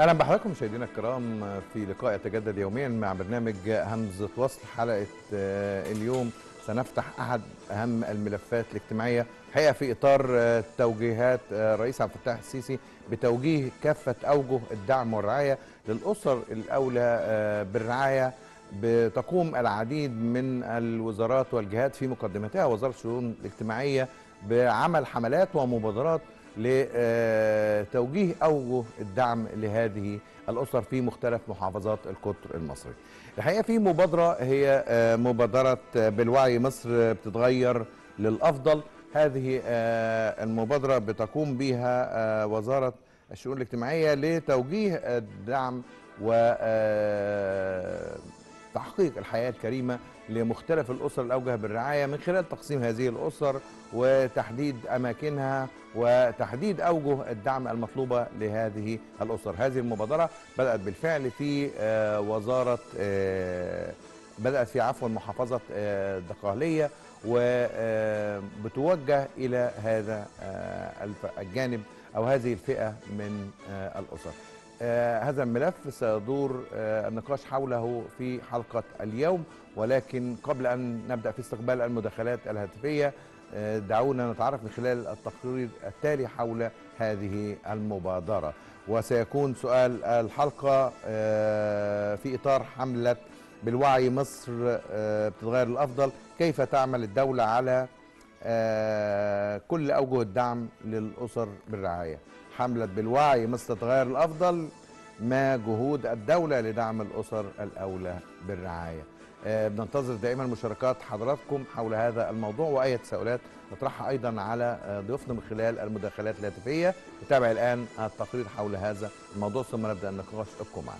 اهلا بحضراتكم مشاهدينا الكرام في لقاء يتجدد يوميا مع برنامج همزة وصل. حلقة اليوم سنفتح احد اهم الملفات الاجتماعية الحقيقة في اطار توجيهات رئيس عبد الفتاح السيسي بتوجيه كافة اوجه الدعم والرعاية للاسر الاولى بالرعاية. بتقوم العديد من الوزارات والجهات في مقدمتها وزارة الشؤون الاجتماعية بعمل حملات ومبادرات لتوجيه أوجه الدعم لهذه الأسر في مختلف محافظات القطر المصري. الحقيقة في مبادرة هي مبادرة بالوعي مصر بتتغير للأفضل. هذه المبادرة بتقوم بها وزارة الشؤون الاجتماعية لتوجيه الدعم وتحقيق الحياة الكريمة لمختلف الأسر الأوجه بالرعاية من خلال تقسيم هذه الأسر وتحديد أماكنها وتحديد أوجه الدعم المطلوبة لهذه الأسر. هذه المبادرة بدأت بالفعل في محافظة الدقهلية وبتوجه إلى هذا الجانب أو هذه الفئة من الأسر. هذا الملف سيدور النقاش حوله في حلقة اليوم، ولكن قبل أن نبدأ في استقبال المداخلات الهاتفية دعونا نتعرف من خلال التقرير التالي حول هذه المبادرة. وسيكون سؤال الحلقة في إطار حملة بالوعي مصر بتتغير للأفضل، كيف تعمل الدولة على كل أوجه الدعم للأسر بالرعاية؟ حملة بالوعي مصر بتتغير للأفضل، ما جهود الدولة لدعم الأسر الأولى بالرعاية؟ بننتظر دائما مشاركات حضراتكم حول هذا الموضوع وأي تساؤلات نطرحها أيضا على ضيوفنا من خلال المداخلات الهاتفية. نتابع الآن التقرير حول هذا الموضوع ثم نبدأ النقاش. ابقوا معنا.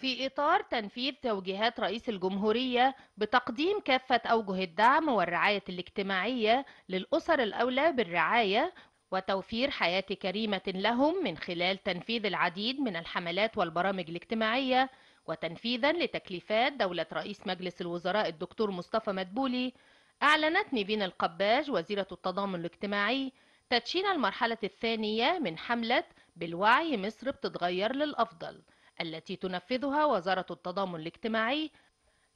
في إطار تنفيذ توجيهات رئيس الجمهورية بتقديم كافة أوجه الدعم والرعاية الاجتماعية للأسر الأولى بالرعاية وتوفير حياة كريمة لهم من خلال تنفيذ العديد من الحملات والبرامج الاجتماعية، وتنفيذا لتكليفات دولة رئيس مجلس الوزراء الدكتور مصطفى مدبولي، أعلنت نيفين القباج وزيرة التضامن الاجتماعي تدشين المرحلة الثانية من حملة بالوعي مصر بتتغير للأفضل التي تنفذها وزارة التضامن الاجتماعي،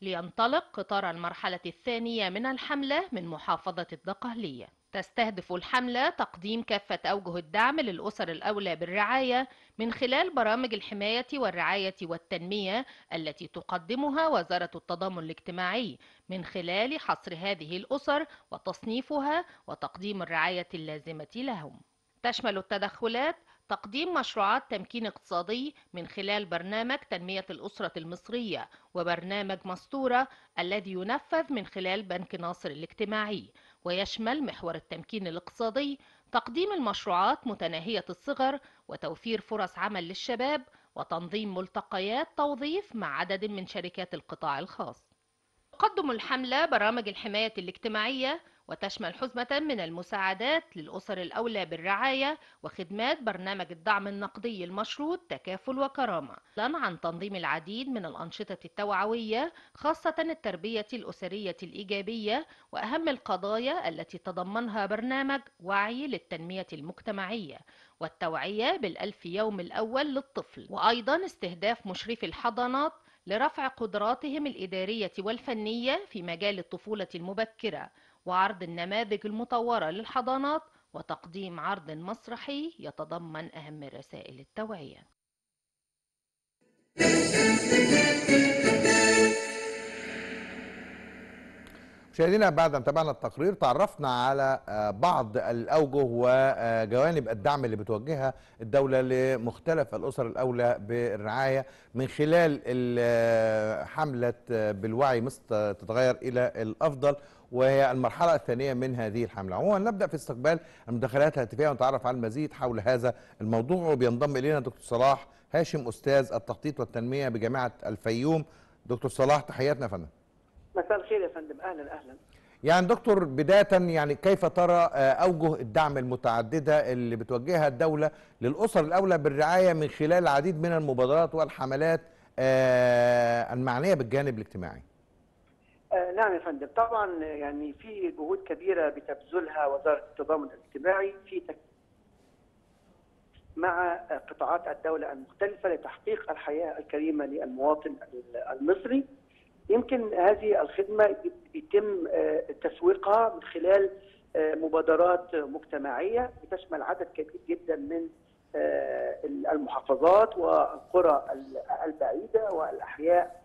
لينطلق قطار المرحلة الثانية من الحملة من محافظة الدقهلية. تستهدف الحملة تقديم كافة أوجه الدعم للأسر الأولى بالرعاية من خلال برامج الحماية والرعاية والتنمية التي تقدمها وزارة التضامن الاجتماعي من خلال حصر هذه الأسر وتصنيفها وتقديم الرعاية اللازمة لهم. تشمل التدخلات تقديم مشروعات تمكين اقتصادي من خلال برنامج تنمية الأسرة المصرية وبرنامج مستورة الذي ينفذ من خلال بنك ناصر الاجتماعي، ويشمل محور التمكين الاقتصادي تقديم المشروعات متناهية الصغر وتوفير فرص عمل للشباب وتنظيم ملتقيات توظيف مع عدد من شركات القطاع الخاص. تقدم الحملة برامج الحماية الاجتماعية وتشمل حزمة من المساعدات للأسر الأولى بالرعاية وخدمات برنامج الدعم النقدي المشروط تكافل وكرامة، عن تنظيم العديد من الأنشطة التوعوية خاصة التربية الأسرية الإيجابية وأهم القضايا التي تضمنها برنامج وعي للتنمية المجتمعية والتوعية بالألف يوم الأول للطفل، وأيضا استهداف مشرفي الحضانات لرفع قدراتهم الإدارية والفنية في مجال الطفولة المبكرة، وعرض النماذج المطورة للحضانات، وتقديم عرض مسرحي يتضمن أهم رسائل التوعية. مشاهدينا بعد أن تابعنا التقرير تعرفنا على بعض الأوجه وجوانب الدعم اللي بتوجهها الدولة لمختلف الأسر الأولى بالرعاية من خلال حملة بالوعي مصر تتغير إلى الأفضل، وهي المرحلة الثانية من هذه الحملة. عموما نبدأ في استقبال المداخلات الهاتفية ونتعرف على المزيد حول هذا الموضوع. وبينضم إلينا دكتور صلاح هاشم أستاذ التخطيط والتنمية بجامعة الفيوم. دكتور صلاح تحياتنا يا فندم. مساء الخير يا فندم. أهلا. يعني دكتور بداية كيف ترى أوجه الدعم المتعددة اللي بتوجهها الدولة للأسر الأولى بالرعاية من خلال العديد من المبادرات والحملات المعنية بالجانب الاجتماعي؟ نعم يا فندم، طبعا يعني في جهود كبيره بتبذلها وزاره التضامن الاجتماعي مع قطاعات الدوله المختلفه لتحقيق الحياه الكريمه للمواطن المصري. يمكن هذه الخدمه يتم تسويقها من خلال مبادرات مجتمعيه بتشمل عدد كبير جدا من المحافظات والقرى البعيده والاحياء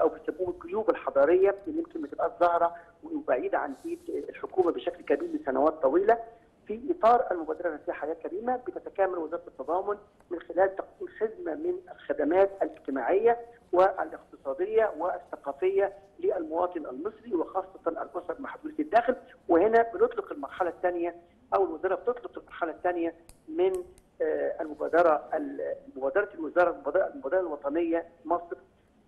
او بيسموهم الكيوب الحضاريه، اللي يمكن ما تبقاش ظاهره وبعيده عن ايد الحكومه بشكل كبير لسنوات طويله. في اطار المبادره الرئاسيه حياه كريمه بتتكامل وزاره التضامن من خلال تقديم خدمه من الخدمات الاجتماعيه والاقتصاديه والثقافيه للمواطن المصري وخاصه الاسر محدوده الدخل. وهنا بنطلق المرحله الثانيه او الوزاره بتطلق المرحله الثانيه من المبادره المبادره الوطنيه مصر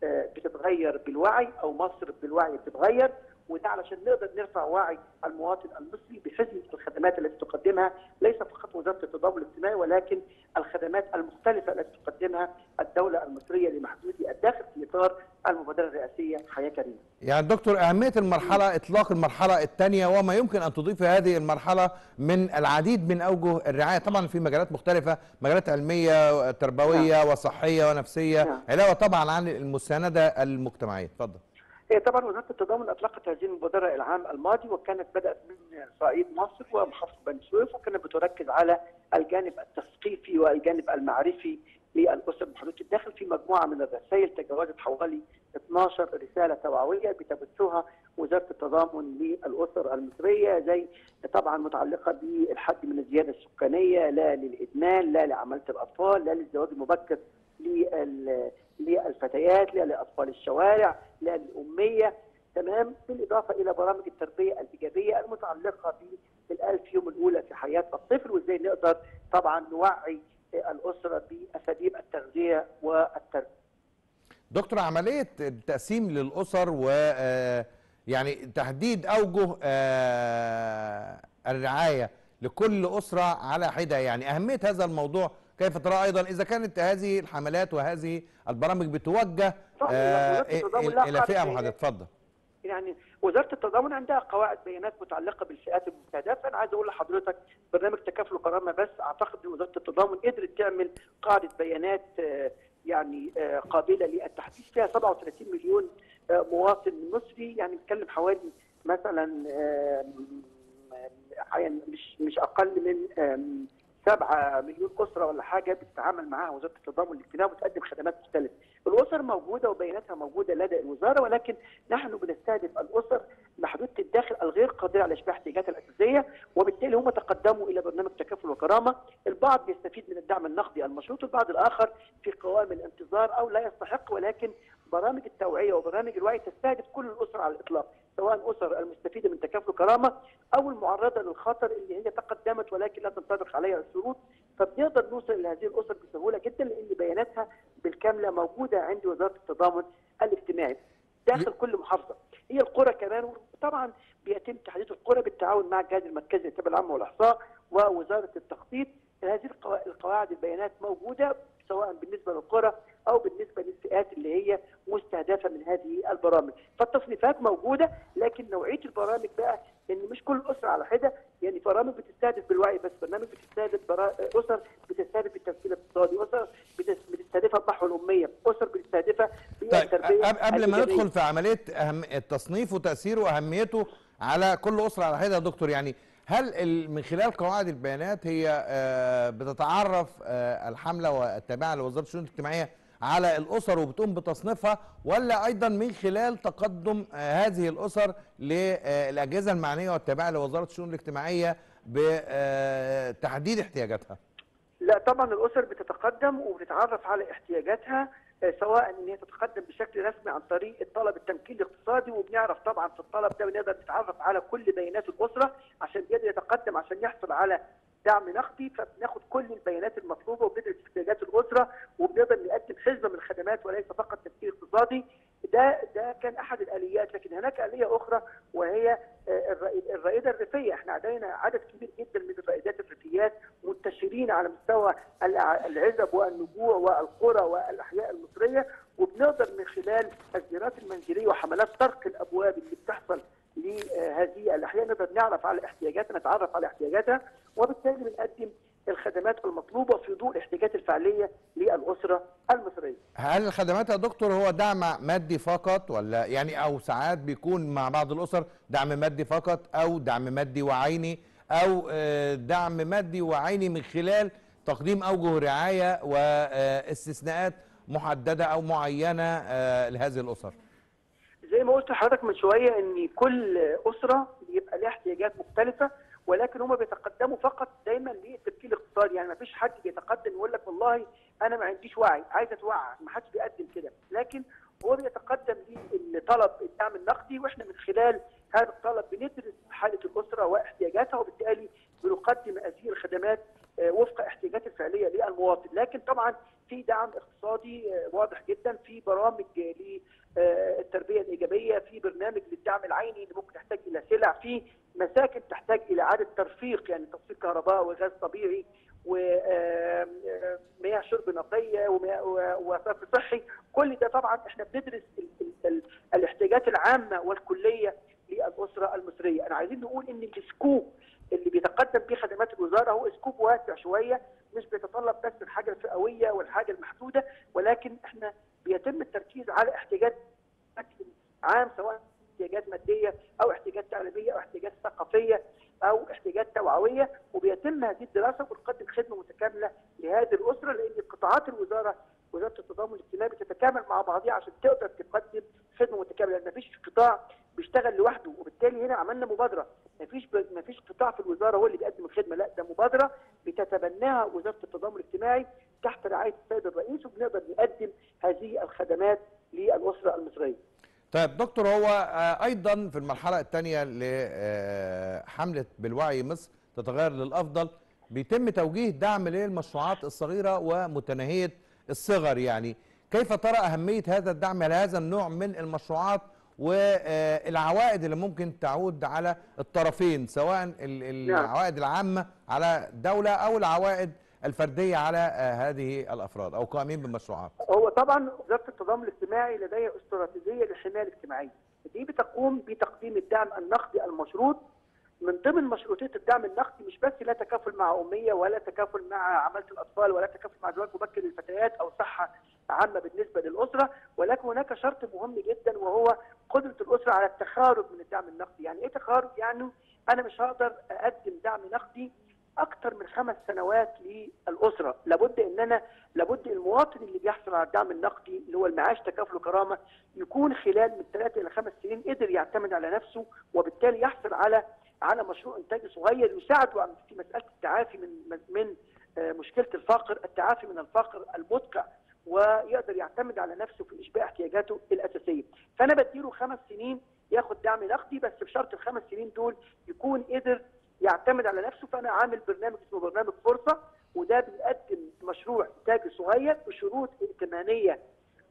بتتغير بالوعي او مصر بالوعي بتتغير، وده علشان نقدر نرفع وعي المواطن المصري بخدمه الخدمات التي تقدمها ليس فقط وزاره التضامن الاجتماعي، ولكن الخدمات المختلفه التي تقدمها الدوله المصريه لمحدودي الدخل في اطار المبادره الرئاسيه حياه كريمه. يعني دكتور، اهميه المرحله اطلاق المرحله الثانيه وما يمكن ان تضيف هذه المرحله من العديد من اوجه الرعايه، طبعا في مجالات مختلفه، مجالات علميه تربويه وصحيه ونفسيه، علاوه طبعا عن المسانده المجتمعيه. اتفضل. طبعا وزاره التضامن اطلقت هذه المبادره العام الماضي، وكانت بدات من صعيد مصر ومحافظه بني سويف، وكانت بتركز على الجانب التثقيفي والجانب المعرفي للاسر محدوده الدخل. في مجموعه من الرسائل تجاوزت حوالي 12 رساله توعويه بتبثها وزاره التضامن للاسر المصريه، زي طبعا متعلقه بالحد من الزياده السكانيه، لا للادمان، لا لعماله الاطفال، لا للزواج المبكر للفتيات، لا لأطفال الشوارع، لا للأمية، تمام، بالإضافة إلى برامج التربية الإيجابية المتعلقة بالألف يوم الأولى في حياة الطفل، وإزاي نقدر طبعا نوعي الأسرة بأساليب التغذية والتربية. دكتور، عملية التقسيم للأسر و يعني تحديد أوجه الرعاية لكل أسرة على حدة، يعني أهمية هذا الموضوع كيف ترى أيضا إذا كانت هذه الحملات وهذه البرامج بتوجه إلى فئة محددة؟ اتفضل. يعني وزارة التضامن عندها قواعد بيانات متعلقة بالفئات المستهدفة. أنا عايز أقول لحضرتك برنامج تكافل وكرامة، بس أعتقد إن وزارة التضامن قدرت تعمل قاعدة بيانات يعني قابلة للتحديث فيها 37 مليون مواطن مصري، يعني نتكلم حوالي مثلا مش أقل من 7 مليون اسره ولا حاجه بتتعامل معاها وزاره التضامن الاجتماعي وبتقدم خدمات مختلفه. الاسر موجوده وبياناتها موجوده لدى الوزاره، ولكن نحن بنستهدف الاسر محدوده الدخل الغير قادره على اشباع احتياجاتها الاساسيه، وبالتالي هم تقدموا الى برنامج تكافل وكرامه. البعض بيستفيد من الدعم النقدي المشروط، والبعض الاخر في قوائم الانتظار او لا يستحق، ولكن برامج التوعيه وبرامج الوعي تستهدف كل الاسر على الاطلاق، سواء الاسر المستفيده من تكافل وكرامه او المعرضه للخطر اللي هي تقدمت ولكن لا تنطبق عليها الشروط. فبنقدر نوصل الى هذه الاسر بسهوله جدا لان بياناتها بالكامله موجوده عند وزاره التضامن الاجتماعي داخل كل محافظه. هي القرى كمان، وطبعا بيتم تحديد القرى بالتعاون مع الجهاز المركزي للتربيه العامه والاحصاء ووزاره التخطيط. هذه القواعد البيانات موجوده سواء بالنسبه للقرى او بالنسبه للفئات اللي هي مستهدفه من هذه البرامج، فالتصنيفات موجوده، لكن نوعيه البرامج بقى ان مش كل اسره على حده، يعني برامج بتستهدف بالوعي بس، برنامج بتستهدف اسر بتستهدف بالتمثيل الاقتصادي، اسر بتستهدفها الضحوه الاميه، اسر بتستهدفها بالتربيه. طيب قبل ما ندخل في عمليه التصنيف وتاثيره واهميته على كل اسره على حده يا دكتور، يعني هل من خلال قواعد البيانات هي بتتعرف الحمله والتابعه لوزاره الشؤون الاجتماعيه على الاسر وبتقوم بتصنيفها، ولا ايضا من خلال تقدم هذه الاسر للاجهزه المعنيه والتابعه لوزاره الشؤون الاجتماعيه بتحديد احتياجاتها؟ لا طبعا الاسر بتتقدم وبتتعرف على احتياجاتها، سواء ان هي تتقدم بشكل رسمي عن طريق الطلب التمكين الاقتصادي، وبنعرف طبعا في الطلب ده بنقدر نتعرف على كل بيانات الاسره عشان يقدر يتقدم عشان يحصل على دعم نقدي. فبناخد كل البيانات المطلوبه وبندرس احتياجات الاسره وبنقدر نقدم حزمه من الخدمات وليس فقط تمكين اقتصادي. ده كان احد الاليات، لكن هناك اليه اخرى وهي الرائده الريفيه. احنا لدينا عدد كبير جدا من الرائدات الريفيات منتشرين على مستوى العزب والنبوع والقرى والاحياء المصريه، نقدر من خلال الزيارات المنزليه وحملات طرق الابواب اللي بتحصل لهذه الاحياء نقدر نعرف على احتياجاتها، نتعرف على احتياجاتها، وبالتالي بنقدم الخدمات المطلوبه في ضوء الاحتياجات الفعليه للاسره المصريه. هل الخدمات يا دكتور هو دعم مادي فقط ولا يعني او ساعات بيكون مع بعض الاسر دعم مادي فقط او دعم مادي وعيني او دعم مادي وعيني من خلال تقديم اوجه رعايه واستثناءات محدده او معينه لهذه الاسر؟ زي ما قلت لحضرتك من شويه ان كل اسره بيبقى لها احتياجات مختلفه، ولكن هم بيتقدموا فقط دايما للتفكير الاقتصادي، يعني ما فيش حد بيتقدم يقول لك والله انا ما عنديش وعي عايز اتوعى، ما حدش بيقدم كده، لكن هو بيتقدم لطلب الدعم النقدي، واحنا من خلال هذا الطلب بندرس حاله الاسره واحتياجاتها، وبالتالي بنقدم هذه الخدمات وفق احتياجات الفعليه للمواطن. لكن طبعا في دعم اقتصادي واضح جدا، في برامج للتربيه الايجابيه، في برنامج للدعم العيني اللي ممكن تحتاج الى سلع، في مساكن تحتاج الى اعاده ترفيق، يعني ترفيق كهرباء وغاز طبيعي ومياه شرب نقيه وصرف صحي، كل ده طبعا احنا بندرس الاحتياجات العامه والكليه للاسره المصريه. انا عايزين نقول ان السكوب اللي بيتقدم به خدمات الوزاره هو سكوب واسع شويه، مش بيتطلب بس الحاجه الفئويه والحاجه المحدوده، ولكن احنا بيتم التركيز على احتياجات بشكل عام، سواء احتياجات ماديه او احتياجات تعليميه او احتياجات ثقافيه او احتياجات توعويه، وبيتم هذه الدراسه وبنقدم خدمه متكامله لهذه الاسره، لان قطاعات الوزاره وزاره التضامن الاجتماعي بتتكامل مع بعضها عشان تقدر تقدم خدمه متكامله، لان مفيش قطاع بيشتغل لوحده، وبالتالي هنا عملنا مبادره، مفيش قطاع في الوزاره هو اللي بيقدم الخدمه، لا ده مبادره بتتبناها وزاره التضامن الاجتماعي تحت رعايه السيد الرئيس، وبنقدر نقدم هذه الخدمات للاسره المصريه. طيب دكتور، هو ايضا في المرحله الثانيه لحمله بالوعي مصر تتغير للافضل بيتم توجيه دعم للمشروعات الصغيره ومتناهيه الصغر، يعني كيف ترى اهميه هذا الدعم لهذا النوع من المشروعات والعوائد اللي ممكن تعود على الطرفين، سواء العوائد العامة على دولة أو العوائد الفردية على هذه الأفراد أو قائمين بالمشروعات؟ هو طبعا وزارة التضامن الاجتماعي لديها استراتيجية للحماية الاجتماعية، دي بتقوم بتقديم الدعم النقدي المشروط. من ضمن مشروطية الدعم النقدي مش بس لا تكافل مع أمية ولا تكافل مع عمالة الأطفال ولا تكافل مع زواج مبكر للفتيات أو صحة عامة بالنسبة للأسرة، ولكن هناك شرط مهم جدا وهو قدرة الأسرة على التخارج من الدعم النقدي. يعني إيه تخارج؟ يعني أنا مش هقدر أقدم دعم نقدي أكتر من 5 سنوات للأسرة، لابد المواطن اللي بيحصل على الدعم النقدي اللي هو المعاش تكافل وكرامة يكون خلال من 3 إلى 5 سنين قدر يعتمد على نفسه، وبالتالي يحصل على مشروع إنتاجي صغير يساعده في مسألة التعافي من مشكلة الفقر، التعافي من الفقر المدقع، ويقدر يعتمد على نفسه في إشباع احتياجاته الأساسية. فأنا بديله 5 سنين ياخد دعم نقدي، بس بشرط ال5 سنين دول يكون قدر يعتمد على نفسه. فأنا عامل برنامج اسمه برنامج فرصة، وده بيقدم مشروع إنتاجي صغير بشروط ائتمانية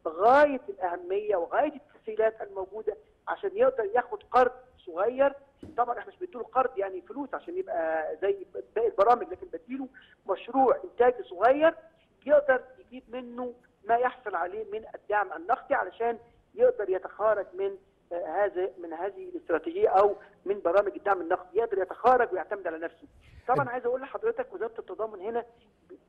غاية الأهمية وغاية التسهيلات الموجودة عشان يقدر ياخد قرض صغير. طبعا احنا مش بنديله قرض يعني فلوس عشان يبقى زي باقي البرامج، لكن بديله مشروع انتاجي صغير يقدر يجيب منه ما يحصل عليه من الدعم النقدي علشان يقدر يتخارج من هذه الاستراتيجيه او من برامج الدعم النقدي، يقدر يتخارج ويعتمد على نفسه. طبعا عايز اقول لحضرتك وزاره التضامن هنا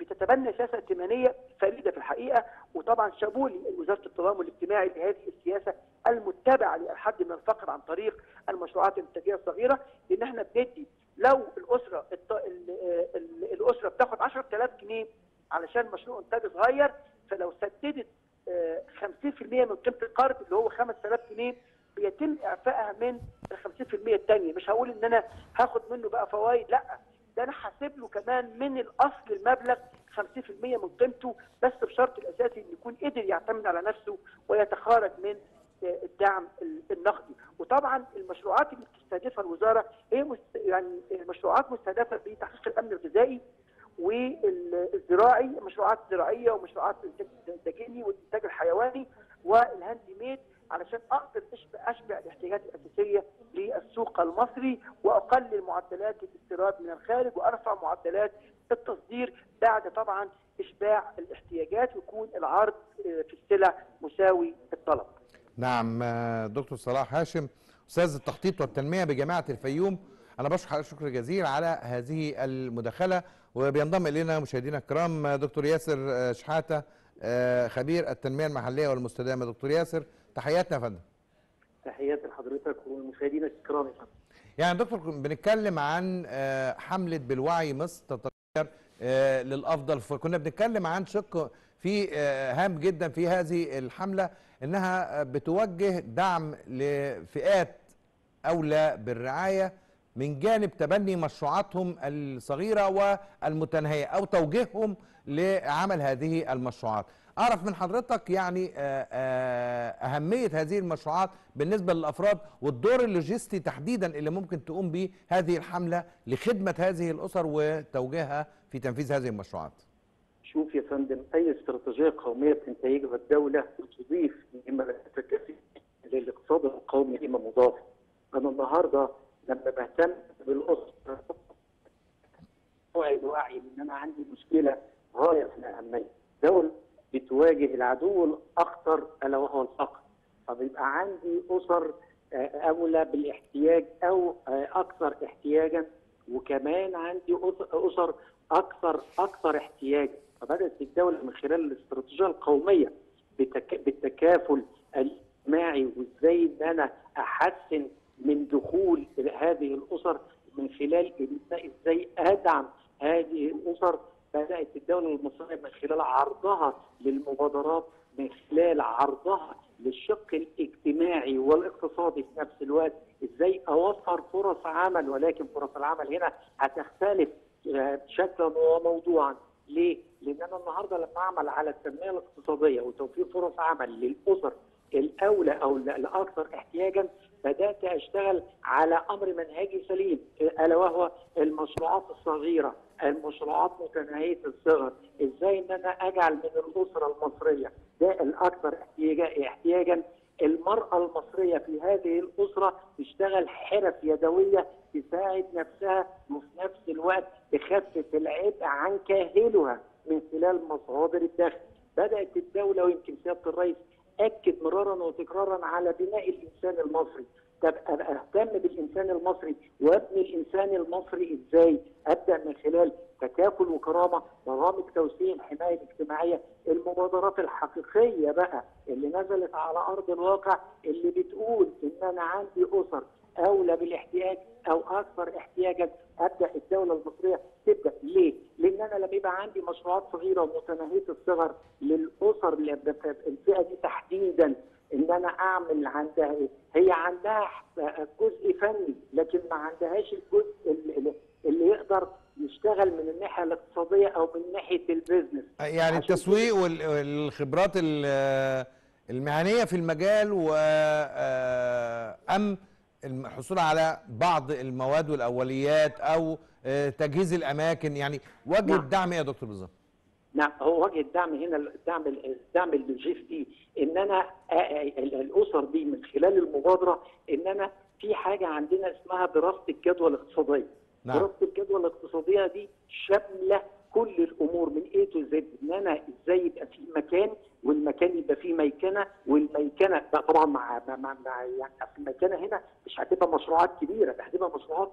بتتبنى سياسه ائتمانيه فريده في الحقيقه، وطبعا شابوه لوزاره التضامن الاجتماعي لهذه السياسه المتبعه للحد من الفقر عن طريق المشروعات الانتاجيه الصغيره، لان احنا بندي لو الاسره بتاخد 10000 جنيه علشان مشروع انتاج صغير، فلو سددت 50% من قيمه القرض اللي هو 5000 جنيه بيتم اعفائها من ال 50% الثانيه، مش هقول ان انا هاخد منه بقى فوائد، لا ده انا هسيب له كمان من الاصل المبلغ 50% من قيمته، بس بشرط الاساسي ان يكون قدر يعتمد على نفسه ويتخارج من الدعم النقدي. وطبعا المشروعات اللي بتستهدفها الوزاره هي يعني مشروعات مستهدفه بتحقيق الامن الغذائي والزراعي، مشروعات زراعيه ومشروعات الانتاج الدجني والانتاج الحيواني والهاند ميد، علشان اقدر اشبع الاحتياجات الاساسيه للسوق المصري واقلل معدلات الاستيراد من الخارج وارفع معدلات التصدير بعد طبعا اشباع الاحتياجات ويكون العرض في السلع مساوي الطلب. نعم دكتور صلاح هاشم استاذ التخطيط والتنميه بجامعه الفيوم، انا بشكر حضرتك شكر جزيل على هذه المداخله. وبينضم الينا مشاهدينا الكرام دكتور ياسر شحاتة خبير التنميه المحليه والمستدامه. دكتور ياسر تحياتنا يا فندم. تحياتي لحضرتك والمشاهدين الكرام يا فندم. يعني دكتور بنتكلم عن حمله بالوعي مصر تتغير للافضل، فكنا بنتكلم عن شق في هام جدا في هذه الحمله انها بتوجه دعم لفئات اولى بالرعايه من جانب تبني مشروعاتهم الصغيره والمتناهيه او توجيههم لعمل هذه المشروعات. اعرف من حضرتك يعني اهميه هذه المشروعات بالنسبه للافراد والدور اللوجستي تحديدا اللي ممكن تقوم به هذه الحمله لخدمه هذه الاسر وتوجيهها في تنفيذ هذه المشروعات. شوف يا فندم، اي استراتيجيه قوميه بتنتجها الدوله بتضيف قيمه اساسيه للاقتصاد القومي، قيمه مضافه. انا النهارده لما بهتم بالاسره وعي ان انا عندي مشكله غايه في الاهميه، الدوله بتواجه العدو الاخطر الا وهو الفقر، فبيبقى عندي اسر اولى بالاحتياج او اكثر احتياجا، وكمان عندي اسر اكثر احتياجا، فبدات الدوله من خلال الاستراتيجيه القوميه بالتكافل الاجتماعي وازاي ان انا احسن من دخول هذه الاسر من خلال ازاي ادعم هذه الاسر. بدات الدوله المصريه من خلال عرضها للمبادرات، من خلال عرضها للشق الاجتماعي والاقتصادي في نفس الوقت، ازاي اوفر فرص عمل، ولكن فرص العمل هنا هتختلف شكلا وموضوعا. ليه؟ لان انا النهارده لما اعمل على التنميه الاقتصاديه وتوفير فرص عمل للاسر الاولى او الاكثر احتياجا، بدات اشتغل على امر منهجي سليم الا وهو المشروعات الصغيره، المشروعات متناهيه الصغر، ازاي ان انا اجعل من الاسره المصريه ده الاكثر احتياجا المراه المصريه في هذه الاسره تشتغل حرف يدويه تساعد نفسها وفي نفس الوقت تخفف العبء عن كاهلها من خلال مصادر الدخل. بدات الدوله ويمكن سياده الرئيس أكد مرارا وتكرارا على بناء الإنسان المصري. طب أهتم بالإنسان المصري وأبني الإنسان المصري إزاي؟ أبدأ من خلال تكافل وكرامة، برامج توسيع الحماية الاجتماعية، المبادرات الحقيقية بقى اللي نزلت على أرض الواقع اللي بتقول إن أنا عندي أسر أولى بالاحتياج أو أكثر احتياجا، أبدأ الدولة المصرية تبدأ. ليه؟ لأن أنا لما يبقى عندي مشروعات صغيرة ومتناهية الصغر للأسر اللي الفئة دي تحديدا، إن أنا أعمل عندها إيه؟ هي عندها جزء فني لكن ما عندهاش الجزء اللي يقدر يشتغل من الناحية الاقتصادية أو من ناحية البيزنس. يعني التسويق والخبرات المهنية في المجال وأم الحصول على بعض المواد والاوليات او تجهيز الاماكن، يعني وجه الدعم ايه يا دكتور بالظبط؟ نعم، هو وجه الدعم هنا الدعم اللوجستي، ان انا الاسر دي من خلال المبادره ان انا في حاجه عندنا اسمها دراسه الجدوى الاقتصاديه. نعم. دراسه الجدوى الاقتصاديه دي شامله كل الامور من ايه تو زد، ان انا ازاي يبقى في مكان والمكان يبقى فيه ميكنه، والميكنه طبعا مع يعني الميكنه هنا مش هتبقى مشروعات كبيره، ده هتبقى مشروعات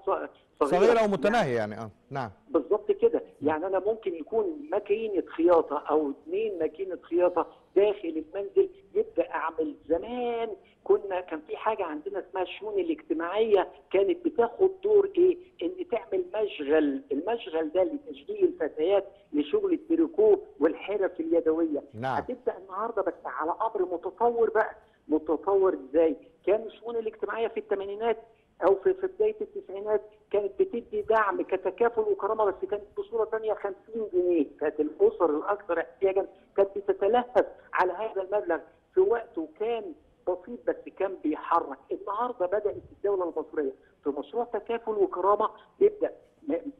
صغيره ومتناهيه يعني. اه نعم بالظبط كده، يعني انا ممكن يكون ماكينه خياطه او 2 ماكينه خياطه داخل المنزل، يبدا اعمل. زمان كان في حاجه عندنا اسمها الشؤون الاجتماعيه، كانت بتاخد دور ايه؟ ان تعمل مشغل، المشغل ده لتشغيل الفتيات لشغل التريكو والحرف اليدويه. نعم. هتبدا النهارده بس على امر متطور بقى، متطور ازاي؟ كان الشؤون الاجتماعيه في الثمانينات او في بدايه التسعينات كانت بتدي دعم كتكافل وكرامه، بس كانت بصوره ثانيه 50 جنيه، كانت الاسر الاكثر احتياجا كانت بتتلهف على هذا المبلغ، في وقته كان بسيط بس كان بيحرك. النهارده بدات الدوله المصريه في مشروع تكافل وكرامه، يبدا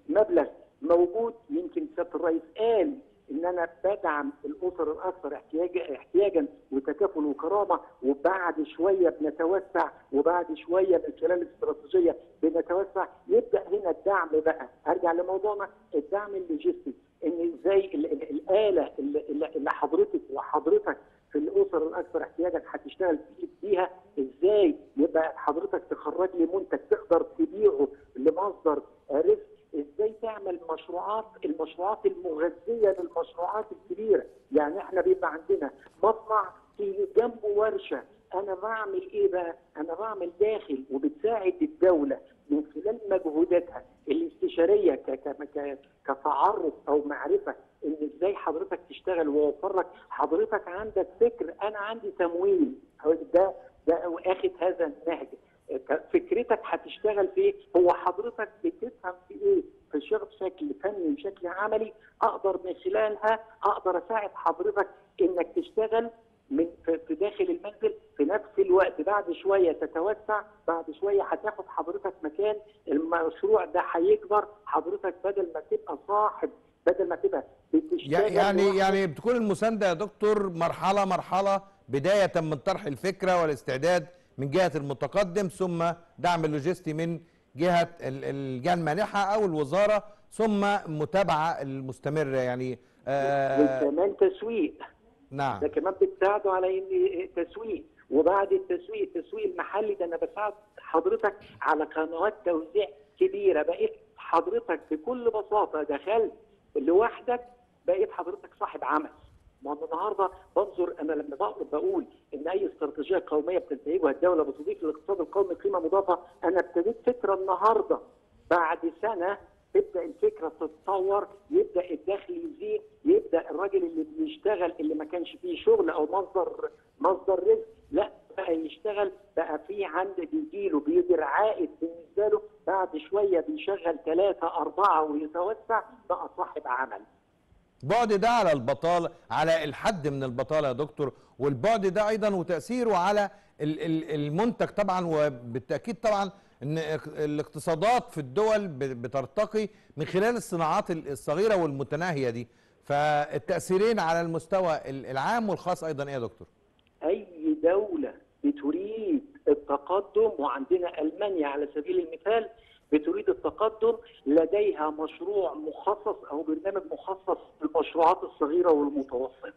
مبلغ موجود، يمكن سياده الرئيس قال ان انا بدعم الاسر الاكثر احتياجا وتكافل وكرامه، وبعد شويه بنتوسع، وبعد شويه بالكلام الاستراتيجيه بنتوسع. يبدا هنا الدعم بقى، ارجع لموضوعنا الدعم اللوجستي، ان ازاي الاله اللي حضرتك وحضرتك في الاسر الاكثر احتياجا هتشتغل بيها، ازاي يبقى حضرتك تخرج لي منتج تقدر تبيعه لمصدر رزق، ازاي تعمل المشروعات المغذيه للمشروعات الكبيره. يعني احنا بيبقى عندنا مصنع في جنبه ورشه، انا بعمل ايه بقى؟ انا بعمل داخل وبتساعد الدوله من خلال مجهوداتها الاستشاريه كتعرف او معرفه ان ازاي حضرتك تشتغل، ويوفر لك حضرتك عندك فكر، انا عندي تمويل ده واخد هذا النهج، فكرتك هتشتغل في ايه؟ هو حضرتك بتفهم في ايه؟ في شغل بشكل فني وشكل عملي، اقدر من خلالها اقدر اساعد حضرتك انك تشتغل في داخل المنزل في نفس الوقت. بعد شويه تتوسع، بعد شويه هتاخد حضرتك مكان، المشروع ده هيكبر حضرتك، بدل ما تبقى بتشتغل يعني بتكون المسانده يا دكتور مرحله مرحله، بدايه من طرح الفكره والاستعداد من جهه المتقدم، ثم دعم اللوجستي من جهه الجهه المانحه او الوزاره، ثم متابعه المستمره يعني وكمان تسويق. نعم، ده كمان بتساعده على ان تسويق، وبعد التسويق المحلي ده انا بساعد حضرتك على قنوات توزيع كبيره. بقيت حضرتك بكل بساطه دخلت لوحدك، بقيت حضرتك صاحب عمل. ما انا النهارده بنظر، انا لما بقول ان اي استراتيجيه قوميه بتنتهجها الدوله بتضيف للاقتصاد القومي قيمه مضافه، انا ابتديت فكره النهارده، بعد سنه تبدا الفكره تتطور، يبدا الدخل يزيد، يبدا الراجل اللي بيشتغل اللي ما كانش فيه شغل او مصدر رزق، لا بقى يشتغل، بقى في عند بيجيله بيدر عائد بالنسبه له، بعد شويه بيشغل 3 4 ويتوسع، بقى صاحب عمل. البعد ده على البطاله، على الحد من البطاله يا دكتور، والبعد ده ايضا وتاثيره على المنتج طبعا، وبالتاكيد طبعا ان الاقتصادات في الدول بترتقي من خلال الصناعات الصغيره والمتناهيه دي، فالتاثيرين على المستوى العام والخاص ايضا ايه يا دكتور؟ اي دوله بتريد التقدم، وعندنا المانيا على سبيل المثال بتريد التقدم، لديها مشروع مخصص او برنامج مخصص للمشروعات الصغيره والمتوسطه.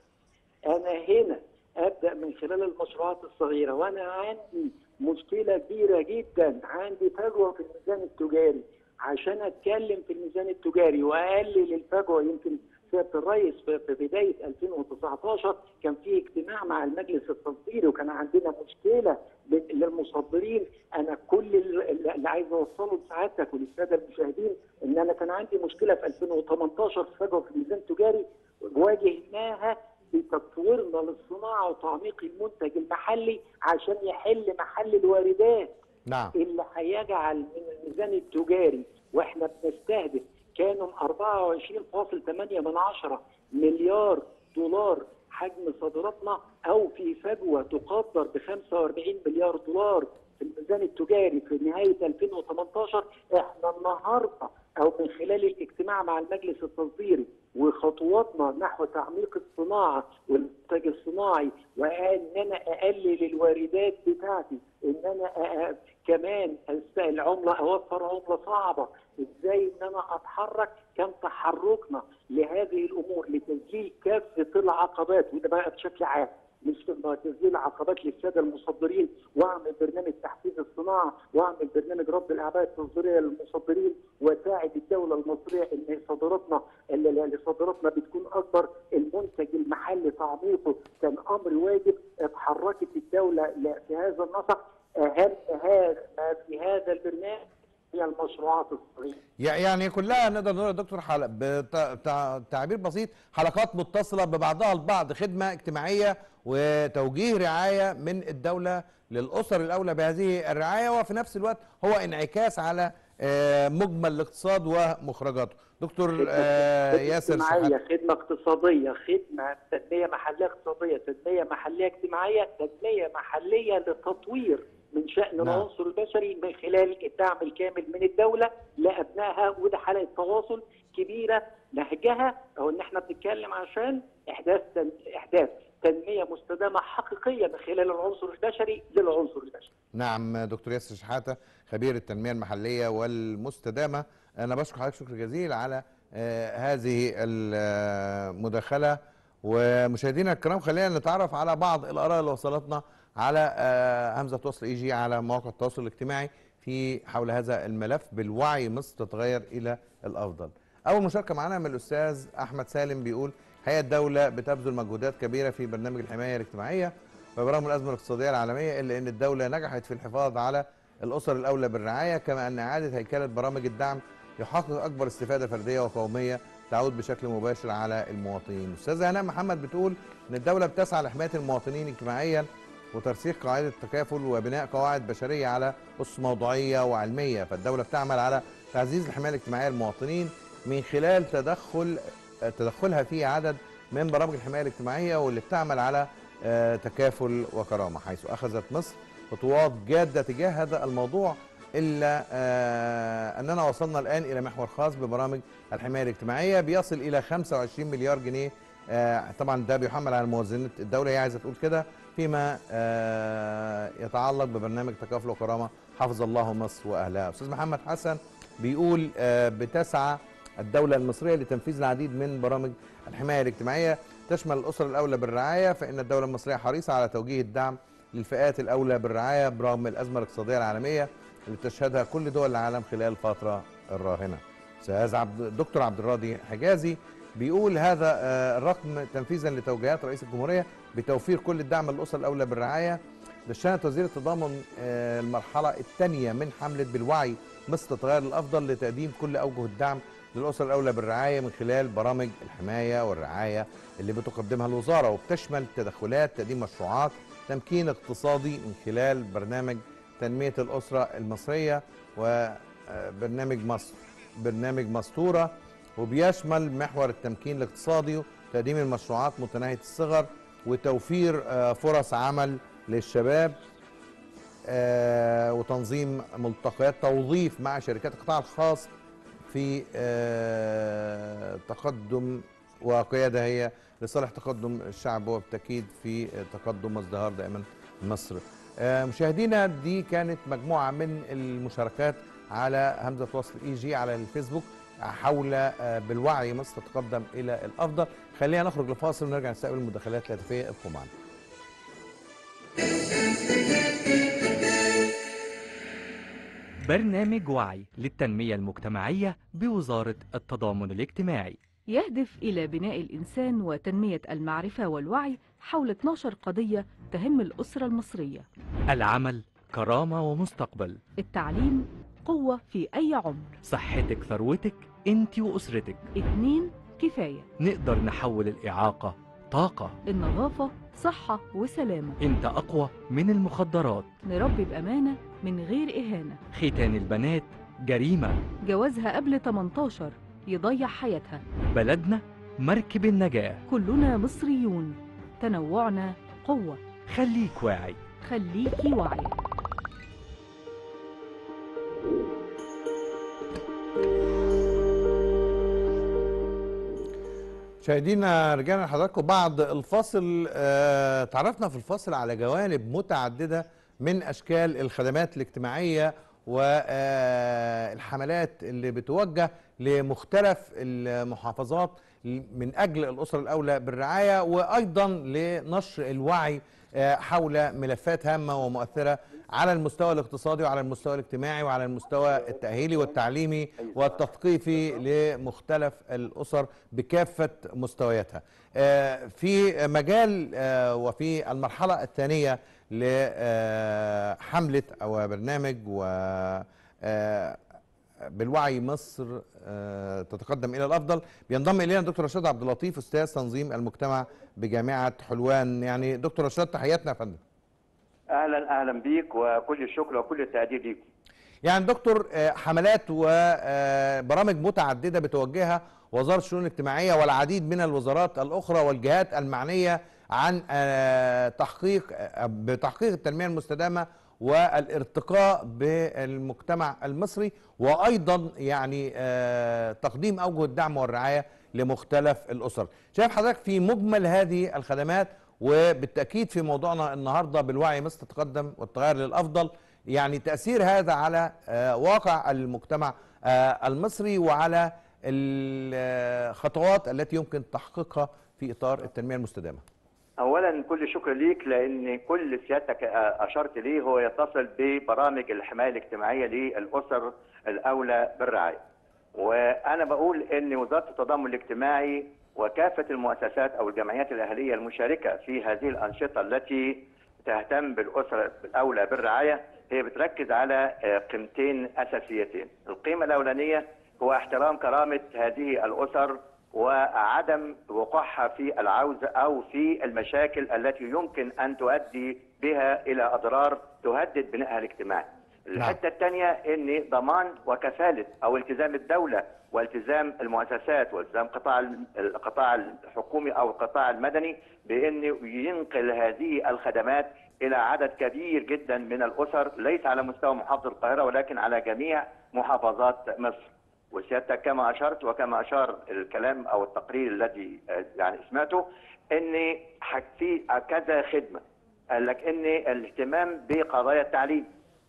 انا هنا ابدا من خلال المشروعات الصغيره، وانا عندي مشكله كبيره جدا، عندي فجوه في الميزان التجاري. عشان اتكلم في الميزان التجاري واقلل الفجوه، يمكن سياده الرئيس في بدايه 2019 كان في اجتماع مع المجلس التصديري، وكان عندنا مشكله للمصدرين. انا كل اللي عايز اوصله لسعادتك وللساده المشاهدين ان انا كان عندي مشكله في 2018 في فجوه في الميزان التجاري، واجهناها بتطويرنا للصناعه وتعميق المنتج المحلي عشان يحل محل الواردات. نعم، اللي هيجعل من الميزان التجاري واحنا بنستهدف كانوا 24.8 مليار دولار حجم صادراتنا، او في فجوه تقدر ب 45 مليار دولار في الميزان التجاري في نهايه 2018. احنا النهارده او من خلال الاجتماع مع المجلس التصديري وخطواتنا نحو تعميق الصناعه والانتاج الصناعي، وان انا اقلل الواردات بتاعتي، ان انا كمان استقل عمله، اوفر عمله صعبه، ازاي ان انا اتحرك. كان تحركنا لهذه الامور لتسجيل كافه العقبات، وده بقى بشكل عام تسجيل عقبات للساده المصدرين، واعمل برنامج تحفيز الصناعه، واعمل برنامج رد الاعباء التصديريه للمصدرين، واساعد الدوله المصريه ان صادراتنا بتكون اكبر. المنتج المحلي تعميقه كان امر واجب، اتحركت الدوله في هذا النسق. اهم ما في هذا البرنامج هي المشروعات الصغيره، يعني كلها نقدر نقول يا دكتور بتعبير بسيط، حلقات متصله ببعضها البعض، خدمه اجتماعيه وتوجيه رعايه من الدوله للاسر الاولى بهذه الرعايه، وفي نفس الوقت هو انعكاس على مجمل الاقتصاد ومخرجاته. دكتور ياسر شحاتة، خدمه اقتصاديه، خدمه تنميه محليه اقتصاديه، تنميه محليه اجتماعيه، تنميه محليه للتطوير من شأن العنصر البشري من خلال الدعم الكامل من الدولة لأبنائها. وده حلقة تواصل كبيره نهجها هو ان احنا بنتكلم عشان احداث تنميه مستدامه حقيقيه من خلال العنصر البشري للعنصر البشري. نعم دكتور ياسر شحاتة خبير التنميه المحليه والمستدامه، انا بشكر حضرتك شكر جزيل على هذه المداخله. ومشاهدينا الكرام خلينا نتعرف على بعض الاراء اللي وصلتنا على همزة وصل اي جي على مواقع التواصل الاجتماعي في حول هذا الملف بالوعي مصر تتغير الى الافضل. اول مشاركه معنا من الاستاذ احمد سالم بيقول: الحقيقه الدوله بتبذل مجهودات كبيره في برنامج الحمايه الاجتماعيه وبرغم الازمه الاقتصاديه العالميه الا ان الدوله نجحت في الحفاظ على الاسر الاولى بالرعايه، كما ان اعاده هيكله برامج الدعم يحقق اكبر استفاده فرديه وقوميه تعود بشكل مباشر على المواطنين. استاذه هناء محمد بتقول ان الدوله بتسعى لحمايه المواطنين اجتماعيا وترسيخ قاعده التكافل وبناء قواعد بشريه على اسس موضوعيه وعلميه، فالدوله بتعمل على تعزيز الحمايه الاجتماعيه للمواطنين من خلال تدخلها في عدد من برامج الحمايه الاجتماعيه واللي بتعمل على تكافل وكرامه، حيث اخذت مصر خطوات جاده تجاه هذا الموضوع، الا اننا وصلنا الان الى محور خاص ببرامج الحمايه الاجتماعيه بيصل الى 25 مليار جنيه، طبعا ده بيحمل على موازنه الدوله، هي عايزه تقول كده، فيما يتعلق ببرنامج تكافل وكرامه حفظ الله مصر واهلها. استاذ محمد حسن بيقول: بتسعى الدوله المصريه لتنفيذ العديد من برامج الحمايه الاجتماعيه تشمل الاسر الاولى بالرعايه، فان الدوله المصريه حريصه على توجيه الدعم للفئات الاولى بالرعايه برغم الازمه الاقتصاديه العالميه اللي تشهدها كل دول العالم خلال الفتره الراهنه. استاذ دكتور عبد الراضي حجازي بيقول: هذا الرقم تنفيذا لتوجيهات رئيس الجمهوريه بتوفير كل الدعم للاسر الاولى بالرعايه. دشنت وزيره التضامن المرحله الثانيه من حمله بالوعي مصر تتغير للافضل لتقديم كل اوجه الدعم للاسر الاولى بالرعايه من خلال برامج الحمايه والرعايه اللي بتقدمها الوزاره، وبتشمل تدخلات تقديم مشروعات تمكين اقتصادي من خلال برنامج تنميه الاسره المصريه وبرنامج مصر برنامج مستوره، وبيشمل محور التمكين الاقتصادي وتقديم المشروعات متناهيه الصغر وتوفير فرص عمل للشباب وتنظيم ملتقيات توظيف مع شركات القطاع الخاص في تقدم وقياده هي لصالح تقدم الشعب وبالتاكيد في تقدم وازدهار دائما مصر. مشاهدينا دي كانت مجموعه من المشاركات على همزه وصل اي جي على الفيسبوك حول بالوعي مصر تتقدم الى الافضل. خلينا نخرج لفاصل ونرجع نستقبل المداخلات الهاتفيه، ابقوا معنا. برنامج وعي للتنمية المجتمعية بوزارة التضامن الاجتماعي يهدف إلى بناء الإنسان وتنمية المعرفة والوعي حول 12 قضية تهم الأسرة المصرية: العمل، كرامة ومستقبل، التعليم، قوة في أي عمر، صحتك ثروتك أنت وأسرتك، 2 كفاية، نقدر نحول الإعاقة طاقة، النظافة صحة وسلامة، أنت أقوى من المخدرات، نربي بأمانة من غير إهانة، ختان البنات جريمة، جوازها قبل 18 يضيع حياتها، بلدنا مركب النجاة، كلنا مصريون، تنوعنا قوة، خليك واعي، خليكي واعية. مشاهدينا رجعنا لحضراتكم بعد الفاصل. تعرفنا في الفاصل على جوانب متعدده من اشكال الخدمات الاجتماعيه والحملات اللي بتوجه لمختلف المحافظات من اجل الاسره الاولى بالرعايه، وايضا لنشر الوعي حول ملفات هامه ومؤثره على المستوى الاقتصادي وعلى المستوى الاجتماعي وعلى المستوى التأهيلي والتعليمي والتثقيفي لمختلف الأسر بكافة مستوياتها. في مجال وفي المرحلة الثانية لحملة أو برنامج بالوعي مصر تتقدم إلى الأفضل بينضم إلينا دكتور رشاد عبد اللطيف أستاذ تنظيم المجتمع بجامعة حلوان. يعني دكتور رشاد تحياتنا يا فندم. اهلا بيك وكل الشكر وكل التقدير ليكم. يعني دكتور حملات وبرامج متعدده بتوجهها وزاره الشؤون الاجتماعيه والعديد من الوزارات الاخرى والجهات المعنيه عن بتحقيق التنميه المستدامه والارتقاء بالمجتمع المصري، وايضا يعني تقديم اوجه الدعم والرعايه لمختلف الاسر. شايف حضرتك في مجمل هذه الخدمات، وبالتاكيد في موضوعنا النهارده بالوعي مصر تتقدم والتغير للافضل، يعني تاثير هذا على واقع المجتمع المصري وعلى الخطوات التي يمكن تحقيقها في اطار التنميه المستدامه. اولا كل شكر ليك، لان كل سيادتك اشرت ليه هو يتصل ببرامج الحمايه الاجتماعيه للاسر الاولى بالرعايه. وانا بقول ان وزاره التضامن الاجتماعي وكافه المؤسسات او الجمعيات الاهليه المشاركه في هذه الانشطه التي تهتم بالاسر الاولى بالرعايه هي بتركز على قيمتين اساسيتين. القيمه الاولانيه هو احترام كرامه هذه الاسر وعدم وقوعها في العوز أو في المشاكل التي يمكن أن تؤدي بها إلى أضرار تهدد بنائها الاجتماعي. الحتة الثانية أن ضمان وكفالة أو التزام الدولة والتزام المؤسسات والتزام القطاع الحكومي أو القطاع المدني بأن ينقل هذه الخدمات إلى عدد كبير جدا من الأسر، ليس على مستوى محافظة القاهرة ولكن على جميع محافظات مصر. وسيادتك كما أشرت وكما أشار الكلام أو التقرير الذي يعني سمعته أن في كذا خدمة قال لك أن الاهتمام بقضايا التعليم،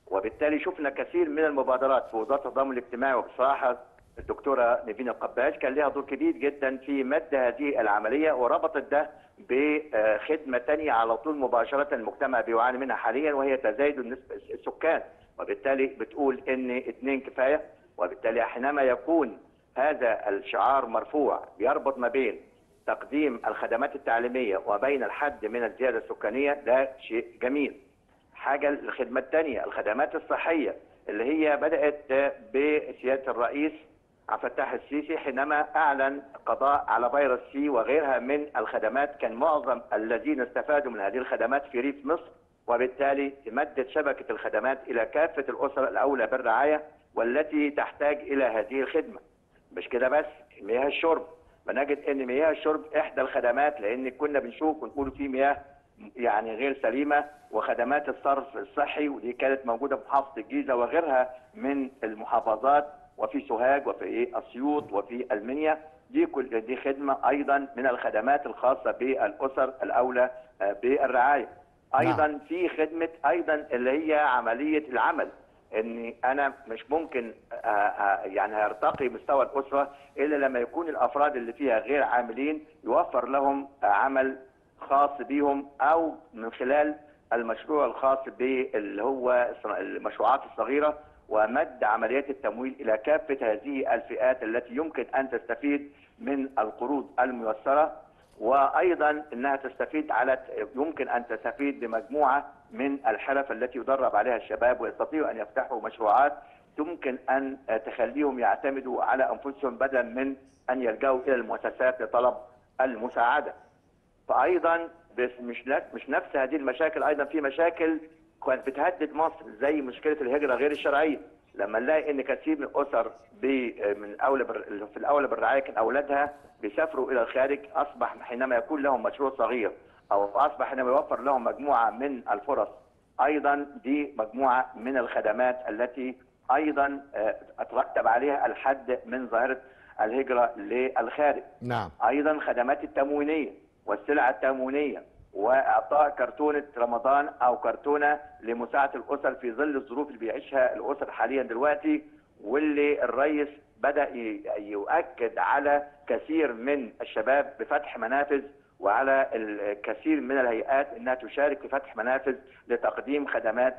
وبالتالي شفنا كثير من المبادرات في وزارة التضامن الاجتماعي. وبصراحة الدكتورة نيفين القباج كان لها دور كبير جدا في مد هذه العملية، وربطت ده بخدمة تانية على طول مباشرة المجتمع بيعاني منها حاليا، وهي تزايد نسبة السكان. وبالتالي بتقول أن 2 كفاية، وبالتالي حينما يكون هذا الشعار مرفوع يربط ما بين تقديم الخدمات التعليميه وبين الحد من الزياده السكانيه، ده شيء جميل. حاجه الخدمه الثانيه الخدمات الصحيه اللي هي بدات بسياده الرئيس عبد الفتاح السيسي حينما اعلن قضاء على فيروس سي وغيرها من الخدمات، كان معظم الذين استفادوا من هذه الخدمات في ريف مصر، وبالتالي تمدد شبكه الخدمات الى كافه الاسر الاولى بالرعايه والتي تحتاج إلى هذه الخدمة. مش كده بس، مياه الشرب، بنجد أن مياه الشرب إحدى الخدمات، لأن كنا بنشوف ونقول في مياه يعني غير سليمة، وخدمات الصرف الصحي ودي كانت موجودة في محافظة الجيزة وغيرها من المحافظات، وفي سوهاج وفي أسيوط وفي المنيا، دي خدمة أيضا من الخدمات الخاصة بالأسر الأولى بالرعاية. أيضا في خدمة أيضا اللي هي عملية العمل، ان انا مش ممكن يعني هيرتقي مستوى الاسره الا لما يكون الافراد اللي فيها غير عاملين يوفر لهم عمل خاص بيهم، او من خلال المشروع الخاص اللي هو المشروعات الصغيره، ومد عمليات التمويل الى كافه هذه الفئات التي يمكن ان تستفيد من القروض الميسره، وايضا انها تستفيد يمكن ان تستفيد بمجموعه من الحرف التي يدرب عليها الشباب ويستطيعوا ان يفتحوا مشروعات يمكن ان تخليهم يعتمدوا على انفسهم بدلا من ان يلجأوا الى المؤسسات لطلب المساعده. فايضا مش نفس هذه المشاكل، ايضا في مشاكل كانت بتهدد مصر زي مشكله الهجره غير الشرعيه، لما نلاقي ان كثير من الاسر في الاولى بالرعايه كان اولادها بيسافروا الى الخارج، اصبح حينما يكون لهم مشروع صغير او اصبح حينما يوفر لهم مجموعه من الفرص، ايضا دي مجموعه من الخدمات التي ايضا اترتب عليها الحد من ظاهره الهجره للخارج. نعم. ايضا خدمات التموينيه والسلع التموينيه، واعطاء كرتونه رمضان او كرتونه لمساعده الاسر في ظل الظروف اللي بيعيشها الاسر حاليا دلوقتي، واللي الرئيس بدا يؤكد على كثير من الشباب بفتح منافذ، وعلى الكثير من الهيئات انها تشارك في فتح منافذ لتقديم خدمات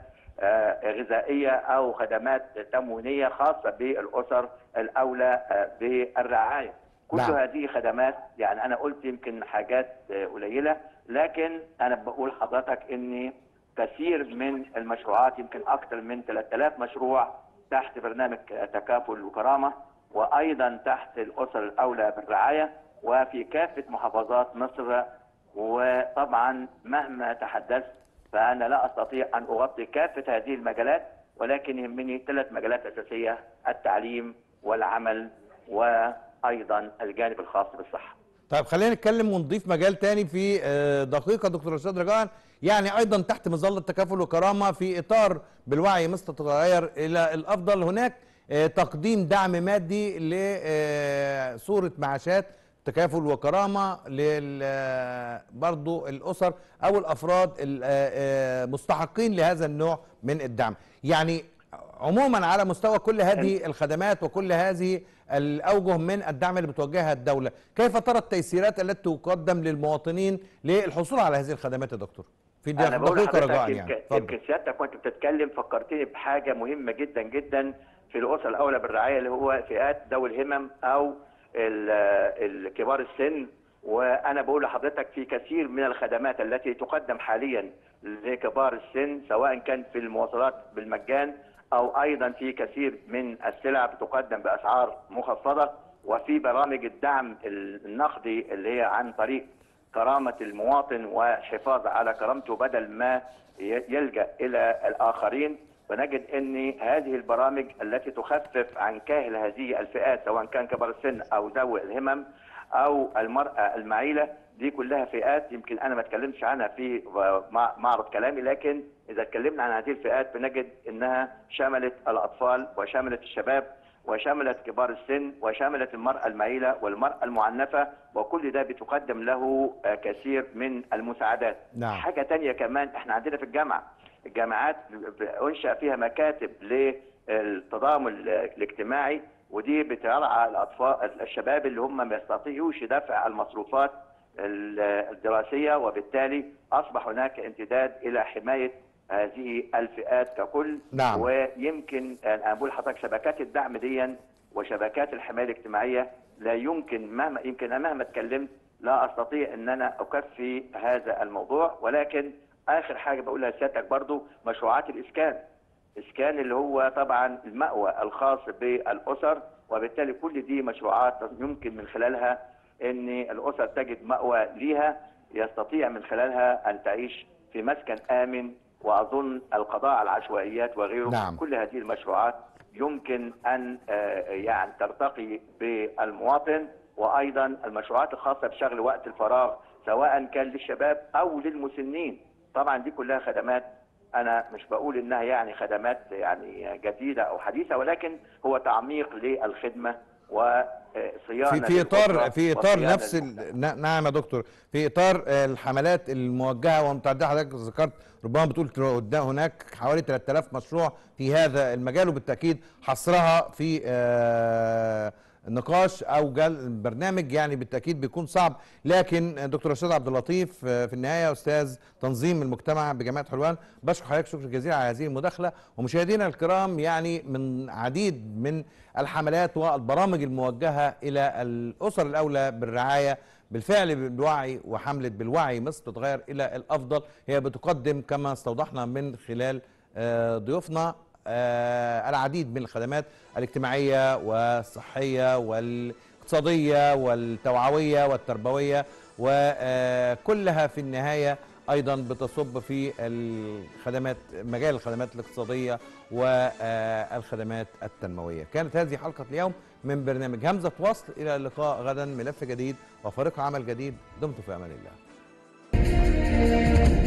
غذائيه او خدمات تموينيه خاصه بالاسر الاولى بالرعايه. كل هذه خدمات، يعني انا قلت يمكن حاجات قليله، لكن انا بقول حضرتك ان كثير من المشروعات يمكن اكثر من 3000 مشروع تحت برنامج تكافل وكرامه، وايضا تحت الاسر الاولى بالرعايه، وفي كافه محافظات مصر. وطبعا مهما تحدثت فانا لا استطيع ان اغطي كافه هذه المجالات، ولكن يهمني 3 مجالات اساسيه: التعليم والعمل وايضا الجانب الخاص بالصحه. طيب خلينا نتكلم ونضيف مجال تاني في دقيقة دكتور رشاد رجاء، يعني أيضا تحت مظلة تكافل وكرامة في إطار بالوعي مصر تتغير إلى الأفضل، هناك تقديم دعم مادي لصورة معاشات تكافل وكرامة برضو الأسر أو الأفراد المستحقين لهذا النوع من الدعم. يعني عموما على مستوى كل هذه الخدمات وكل هذه الأوجه من الدعم اللي بتوجهها الدولة، كيف ترى التيسيرات التي تقدم للمواطنين للحصول على هذه الخدمات يا دكتور؟ في دقيقة رجاءً يعني. يمكن سيادتك وأنت بتتكلم فكرتني بحاجة مهمة جدا جدا في الأسر الأولى بالرعاية، اللي هو فئات ذوي الهمم أو الكبار السن. وانا بقول لحضرتك في كثير من الخدمات التي تقدم حاليا لكبار السن، سواء كان في المواصلات بالمجان او ايضا في كثير من السلع بتقدم باسعار مخفضه، وفي برامج الدعم النقدي اللي هي عن طريق كرامه المواطن والحفاظ على كرامته بدل ما يلجا الى الاخرين. فنجد ان هذه البرامج التي تخفف عن كاهل هذه الفئات، سواء كان كبار السن او ذوي الهمم او المراه المعيله، دي كلها فئات يمكن انا ما اتكلمتش عنها في معرض كلامي، لكن اذا اتكلمنا عن هذه الفئات بنجد انها شملت الاطفال وشملت الشباب وشملت كبار السن وشملت المراه المعيله والمراه المعنفه، وكل ده بتقدم له كثير من المساعدات. نعم. حاجه ثانيه كمان، احنا عندنا في الجامعات انشأ فيها مكاتب للتضامن الاجتماعي، ودي بترعى الاطفال الشباب اللي هم ما يستطيعوش دفع المصروفات الدراسيه، وبالتالي اصبح هناك امتداد الى حمايه هذه الفئات ككل. نعم. ويمكن انا بقول لحضرتك شبكات الدعم دي وشبكات الحمايه الاجتماعيه لا يمكن، مهما يمكن انا مهما اتكلمت لا استطيع ان انا اكفي هذا الموضوع. ولكن اخر حاجه بقولها لسيادتك برضو مشروعات الاسكان اللي هو طبعا المأوى الخاص بالاسر، وبالتالي كل دي مشروعات يمكن من خلالها ان الاسر تجد مأوى ليها يستطيع من خلالها ان تعيش في مسكن امن، واظن القضاء على العشوائيات وغيره. نعم. كل هذه المشروعات يمكن ان يعني ترتقي بالمواطن، وايضا المشروعات الخاصه بشغل وقت الفراغ سواء كان للشباب او للمسنين. طبعا دي كلها خدمات انا مش بقول انها يعني خدمات يعني جديده او حديثه، ولكن هو تعميق للخدمه وصيانه في اطار نفس نعم يا دكتور، في اطار الحملات الموجهه ومتعدده. حضرتك ذكرت ربما بتقول قدام هناك حوالي 3000 مشروع في هذا المجال، وبالتاكيد حصرها في نقاش او برنامج يعني بالتاكيد بيكون صعب. لكن دكتور رشاد عبد اللطيف في النهايه استاذ تنظيم المجتمع بجامعه حلوان، بشكر حضرتك شكر جزيل على هذه المداخله. ومشاهدينا الكرام، يعني من عديد من الحملات والبرامج الموجهه الى الاسر الاولى بالرعايه بالفعل بالوعي، وحمله بالوعي مصر بتتغير الى الافضل هي بتقدم كما استوضحنا من خلال ضيوفنا العديد من الخدمات الاجتماعية والصحية والاقتصادية والتوعوية والتربوية، وكلها في النهاية أيضا بتصب في الخدمات مجال الخدمات الاقتصادية والخدمات التنموية. كانت هذه حلقة اليوم من برنامج همزة وصل، إلى اللقاء غدا ملف جديد وفريق عمل جديد، دمتم في أمان الله.